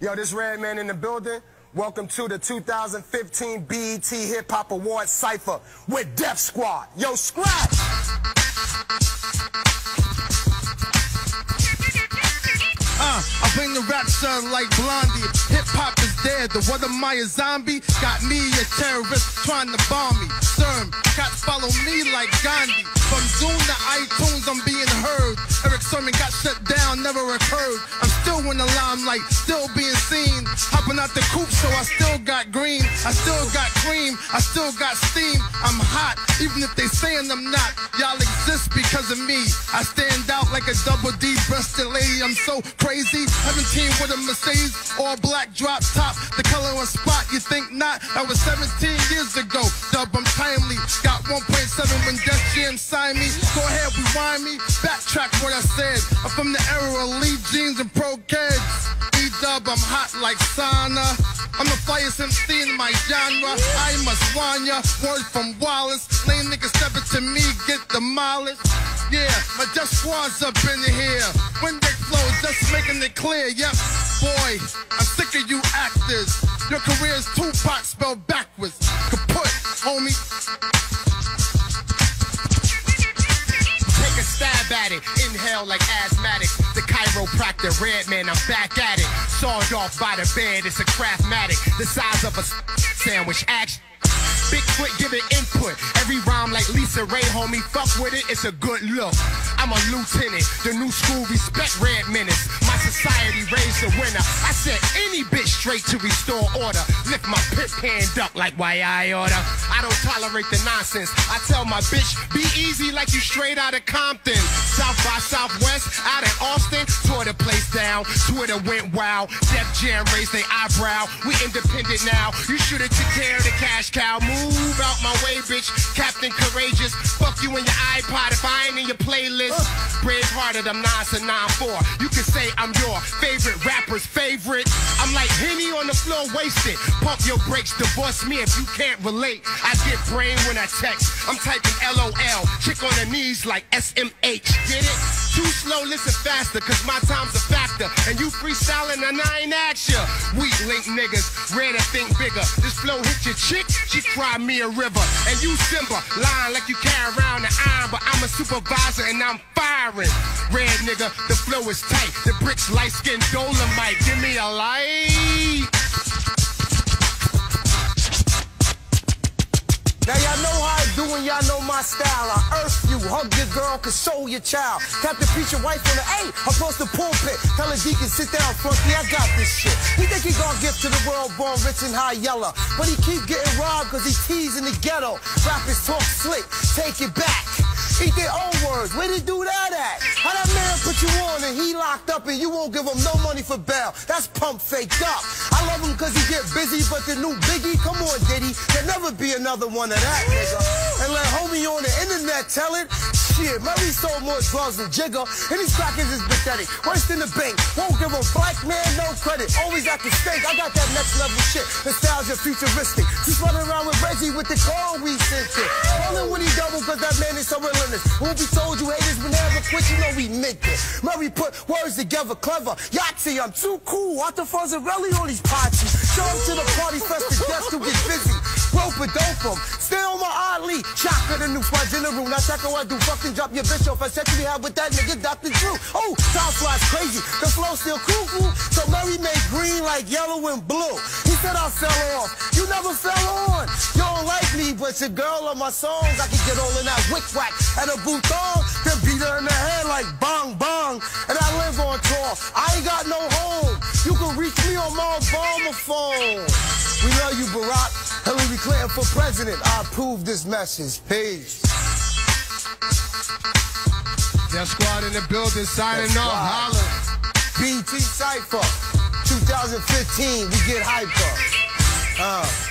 Yo, this Redman in the building. Welcome to the 2015 BET Hip Hop Awards Cypher with Def Squad. Yo, scratch! I bring the rap sound like Blondie. Hip hop is dead. The what am I, a zombie? Got me a terrorist trying to bomb me. CERM, cops follow me like Gandhi. From Zoom to iTunes, I'm being heard. Erick Sermon got shut down, never occurred. I'm still in the limelight, still being seen. Hopping out the coupe, so I still got green. I still got cream, I still got steam. I'm hot, even if they saying I'm not. Y'all exist because of me. I stand out like a double D-breasted lady. I'm so crazy. 17 with a Mercedes, all black drop top. The color on spot, you think not? That was 17 years ago. Dub, I'm timely. Got 1.7 when Def Jam signed me. Go ahead, rewind me. Backtrack what I said. I'm from the era of Lee jeans and pro kids. E-Dub, I'm hot like Sana. I'm the flyest MC in my genre. I must warn ya. Word from Wallace. Lame niggas step it to me, get demolished. Yeah, my Def Squad's up in here. When they flow, just making it clear. Yep, boy, I'm sick of you actors. Your career's Tupac spelled backwards. Kaput, homie. Take a stab at it. Inhale like asthmatic. The chiropractor, Redman, I'm back at it. Sawed off by the bed, it's a craftmatic. The size of a sandwich action. Bigfoot giving input, every rhyme like Lisa Ray, homie, fuck with it, it's a good look. I'm a lieutenant, the new school respect Red Menace. My society raised a winner, I said any bitch straight to restore order. Lift my pip hand up like why I order. I don't tolerate the nonsense, I tell my bitch, be easy like you straight out of Compton. South by Southwest, out in Austin, tore the place down, Twitter went wild. Def Jam raised their eyebrow, we independent now. You should have took care of the cash cow, move out my way, bitch. Captain Courageous, fuck you and your iPod if I ain't in your playlist. Brave-hearted, I'm 9 to 9-4. You can say I'm your favorite rapper's favorite. I'm like Henny on the floor, wasted. Pump your brakes, divorce me if you can't relate. I get brain when I text. I'm typing LOL, chick on her knees like SMH. Get it? Too slow, listen faster, cause my time's a factor. And you freestyling and I ain't ask ya. Weak link niggas, rare to think bigger. This flow hit your chick, she cry me a river, and you Simba, lying like you carry around the iron, but I'm a supervisor and I'm firing. Red nigga, the flow is tight, the bricks light skin dolomite, give me a light. Now y'all know how I do and y'all know my style. I earth you, hug your girl, console your child. Tap the preacher wife on the A, across the pulpit. Tell a deacon, sit down, flunky, I got this shit. He think he gonna give to the world, born rich and high yeller. But he keep getting robbed cause he teasing the ghetto. Rappers talk slick, take it back. Eat their own words, where they do that at? How that man put you on and he locked up and you won't give him no money for bail? That's pump faked up. I love him cause he get busy, but the new Biggie, come on Diddy, there'll never be another one of that, nigga. And let homie on the internet tell it. Shit, Murray sold more drugs than Jigger, and his crackers is pathetic, worse than the bank. Won't give a black man no credit, always at the stake. I got that next level shit, nostalgia futuristic. Just running around with Reggie with the car we sent it. Only when he double cause that man is so relentless. When we told you haters would never quit, you know we meant it. Murray put words together, clever. Yahtzee, I'm too cool, out the Fonzarelli on these potties. Show up to the party fest to death to get busy. Roper, dope 'em. Stay on my oddly. Shocker, the new squad in the room. Now check how I do. Fucking drop your bitch off. I sexually had with that nigga, Dr. Drew. Oh, South flies crazy. The flow still cuckoo. So Murray made green like yellow and blue. He said I'll sell off. You never fell on. You don't like me, but your girl on my songs. I can get all in that wick whack and a boot on. Then beat her in the head like bong bong. And I live on tour. I ain't got no home. You can reach me on my Obama phone. We love you, Barack. Hillary Clinton for president. I approve this message. Peace. Def Squad in the building, signing off. Holla. BET Cypher. 2015, we get hyper.